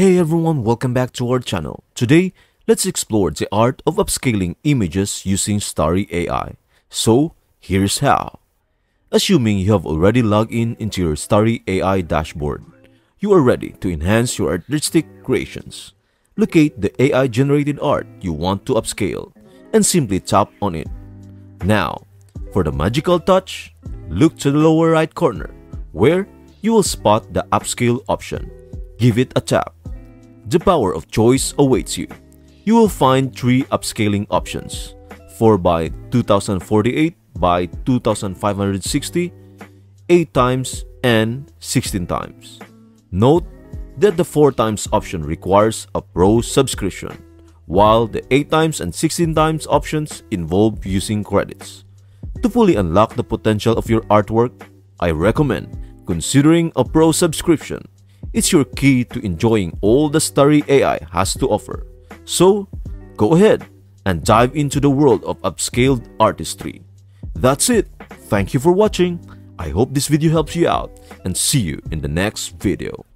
Hey everyone, welcome back to our channel. Today, let's explore the art of upscaling images using StarryAI. So, here's how. Assuming you have already logged in into your StarryAI dashboard, you are ready to enhance your artistic creations. Locate the AI-generated art you want to upscale and simply tap on it. Now, for the magical touch, look to the lower right corner where you will spot the upscale option. Give it a tap. The power of choice awaits you. You will find three upscaling options: 4x2048x2560, 8x, and 16x. Note that the 4x option requires a pro subscription, while the 8x and 16x options involve using credits. To fully unlock the potential of your artwork, I recommend considering a pro subscription. It's your key to enjoying all the StarryAI has to offer. So, go ahead and dive into the world of upscaled artistry. That's it. Thank you for watching. I hope this video helps you out, and see you in the next video.